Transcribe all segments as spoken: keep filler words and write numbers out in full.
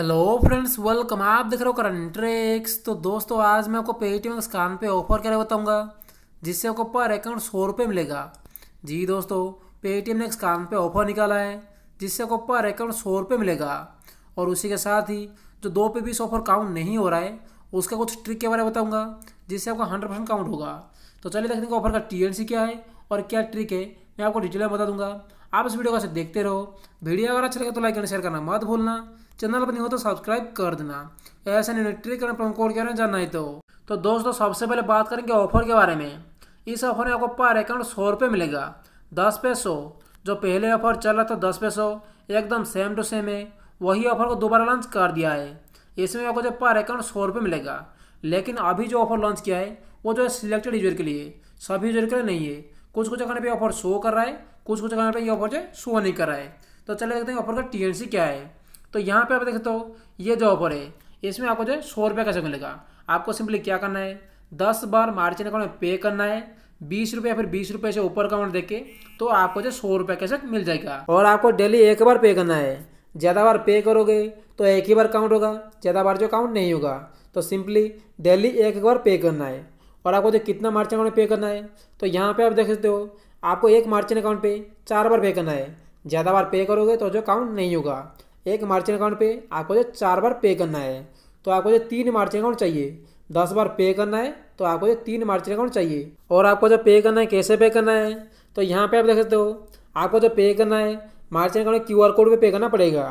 Hello friends, welcome. आप देख रहे हो करंट ट्रिक्स। तो दोस्तों, आज मैं आपको पेटीएम के स्कैन पे ऑफर क्या बताऊंगा, जिससे आपको पर अकाउंट सौ रुपये मिलेगा। जी दोस्तों, पेटीएम ने स्कैन पे ऑफर निकाला है जिससे आपको पर अकाउंट सौ रुपये मिलेगा। और उसी के साथ ही जो दो पे बीस ऑफर काउंट नहीं हो रहा है, उसका कुछ ट्रिक के बारे में बताऊँगा जिससे आपका हंड्रेड परसेंट काउंट होगा। तो चलिए देखने को ऑफर का टी एन सी क्या है और क्या ट्रिक है, मैं आपको डिटेल में बता दूंगा। आप इस वीडियो को से देखते रहो। वीडियो अगर अच्छा लगे तो लाइक एंड शेयर करना मत भूलना। चैनल पर नहीं हो तो सब्सक्राइब कर देना। ऐसा ट्रिक करना प्रोमो कोड क्या जानना है। तो तो दोस्तों, सबसे पहले बात करेंगे ऑफर के बारे में। इस ऑफर में आपको पर अकाउंट सौ रुपये मिलेगा, दस पे सौ। जो पहले ऑफर चल रहा था दस पे सौ, एकदम सेम टू सेम है। वही ऑफर को दोबारा लॉन्च कर दिया है। इसमें आपको जो पर अकाउंट सौ रुपये मिलेगा, लेकिन अभी जो ऑफर लॉन्च किया है वो जो है सिलेक्टेड यूजर के लिए, सभी यूजर के लिए नहीं है। कुछ कुछ जगह पे ऑफर शो कर रहा है, कुछ कुछ जगह पे ये ऑफर जो शो नहीं कर रहा है। तो चले देखते हैं ऑफर का टीएनसी क्या है। तो यहाँ पे आप देखते हो ये जो ऑफर है, इसमें आपको जो है सौ रुपये कैसे मिलेगा। आपको सिंपली क्या करना है, दस बार मार्जिन अकाउंट में पे करना है, बीस रुपये फिर बीस रुपये से ऊपर का अमाउंट देके, तो आपको जो सौ रुपये कैसे मिल जाएगा। और आपको डेली एक बार पे करना है। ज़्यादा बार पे करोगे तो एक ही बार काउंट होगा, ज़्यादा बार जो काउंट नहीं होगा। तो सिंपली डेली एक बार पे करना है। और आपको जो कितना मार्जिन अकाउंट पे करना है, तो यहाँ पे आप देख सकते हो आपको एक मार्जिन अकाउंट पे चार बार पे करना है। ज़्यादा बार पे करोगे तो जो काउंट नहीं होगा। एक मार्जिन अकाउंट पे आपको जो चार बार पे करना है, तो आपको जो तीन मार्जिन अकाउंट चाहिए। दस बार पे करना है तो आपको जो तीन मार्जिन अकाउंट चाहिए। और आपको जो पे करना है, कैसे पे करना है, तो यहाँ पर आप देख सकते हो आपको जो पे करना है, margin account Q R code पर पे करना पड़ेगा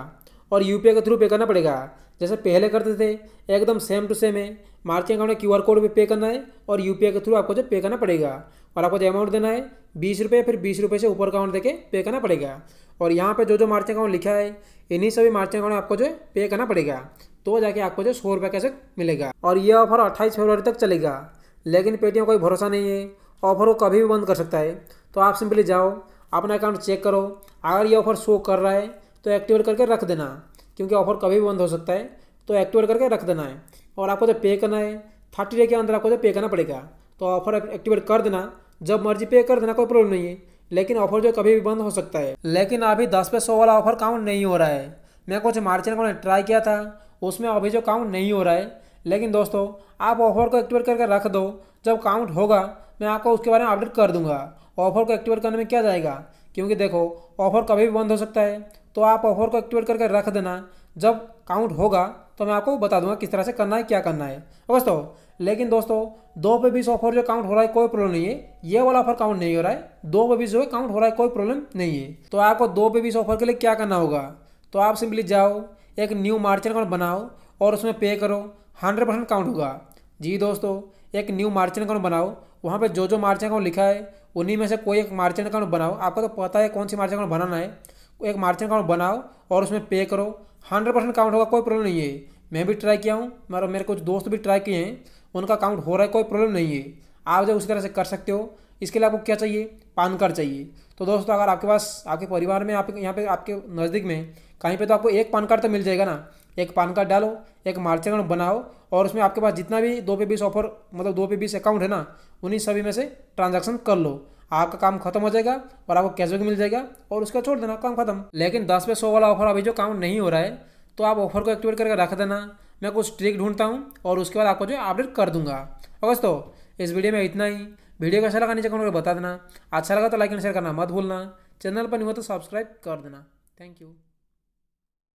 और यू पी आई के थ्रू पे करना पड़ेगा। जैसे पहले करते थे एकदम सेम टू सेम है। मार्चिंग अकाउंट में क्यू आर कोड पे पे करना है और यू पी आई के थ्रू आपको जो पे करना पड़ेगा। और आपको जो अमाउंट देना है बीस रुपये फिर बीस रुपये से ऊपर का अमाउंट देके पे करना पड़ेगा। और यहाँ पे जो जो मार्चिंग अकाउंट लिखा है, इन्हीं सभी मार्चिंग अकाउंट आपको जो पे करना पड़ेगा, तो जाके आपको जो सौ रुपये कैसे मिलेगा। और यह ऑफर अट्ठाईस फरवरी तक चलेगा, लेकिन पेटीएम कोई भरोसा नहीं है, ऑफर को कभी भी बंद कर सकता है। तो आप सिंपली जाओ, अपना अकाउंट चेक करो, अगर ये ऑफर शो कर रहा है तो एक्टिवेट करके रख देना, क्योंकि ऑफर कभी भी बंद हो सकता है। तो एक्टिवेट करके रख देना है। और आपको जो पे करना है थर्टी डे के अंदर आपको जो पे करना पड़ेगा। तो ऑफर एक्टिवेट कर देना, जब मर्जी पे कर देना, कोई प्रॉब्लम नहीं है। लेकिन ऑफर जो कभी भी बंद हो सकता है। लेकिन अभी दस पे सौ वाला ऑफर काउंट नहीं हो रहा है। मैं कुछ मार्जिन अकाउंट ट्राई किया था, उसमें अभी जो काउंट नहीं हो रहा है। लेकिन दोस्तों, आप ऑफर को एक्टिवेट करके रख दो, जब काउंट होगा मैं आपको उसके बारे में अपडेट कर दूंगा। ऑफर को एक्टिवेट करने में क्या जाएगा, क्योंकि देखो ऑफर कभी भी बंद हो सकता है। तो आप ऑफर को एक्टिवेट करके रख देना, जब काउंट होगा तो मैं आपको बता दूंगा किस तरह से करना है, क्या करना है दोस्तों। लेकिन दोस्तों, दो पे बीस ऑफर जो काउंट हो रहा है कोई प्रॉब्लम नहीं है। ये वाला ऑफर काउंट नहीं हो रहा है, दो पे बीस जो है काउंट हो रहा है, कोई प्रॉब्लम नहीं है। तो आपको दो पे बीस ऑफर के लिए क्या करना होगा, तो आप सिंपली जाओ, एक न्यू मार्जिन अकाउंट बनाओ और उसमें पे करो, हंड्रेड परसेंट काउंट होगा। जी दोस्तों, एक न्यू मार्जिन अकाउंट बनाओ, वहाँ पर जो जो मार्जिन अकाउंट लिखा है उन्हीं में से कोई एक मार्जिन अकाउंट बनाओ। आपको तो पता है कौन सी मार्जिन अकाउंट बनाना है। एक मार्जिन अकाउंट बनाओ और उसमें पे करो, हंड्रेड परसेंट काउंट होगा, कोई प्रॉब्लम नहीं है। मैं भी ट्राई किया हूँ, मेरे मेरे कुछ दोस्त भी ट्राई किए हैं, उनका काउंट हो रहा है, कोई प्रॉब्लम नहीं है। आप जो उसी तरह से कर सकते हो। इसके लिए आपको क्या चाहिए, पान कार्ड चाहिए। तो दोस्तों, अगर आपके पास आपके परिवार में, आप यहाँ पे आपके नज़दीक में कहीं पे, तो आपको एक पान कार्ड तो मिल जाएगा ना। एक पान कार्ड डालो, एक मार्जिन अकाउंट बनाओ और उसमें आपके पास जितना भी दो पे बीस ऑफर, मतलब दो पे बीस अकाउंट है ना, उन्हीं सभी में से ट्रांजैक्शन कर लो। आपका काम खत्म हो जाएगा और आपको कैशबैक मिल जाएगा और उसका छोड़ देना, काम खत्म। लेकिन दस पे सौ वाला ऑफर अभी जो काउंट नहीं हो रहा है, तो आप ऑफर को एक्टिवेट करके रख देना। मैं कुछ ट्रिक ढूंढता हूँ और उसके बाद आपको जो अपडेट कर दूंगा। और दोस्तों, इस वीडियो में इतना ही। वीडियो कैसा लगा नीचे कमेंट करके बता देना। अच्छा लगा तो लाइक एंड शेयर करना मत भूलना। चैनल पर नहीं हो तो सब्सक्राइब कर देना। Thank you.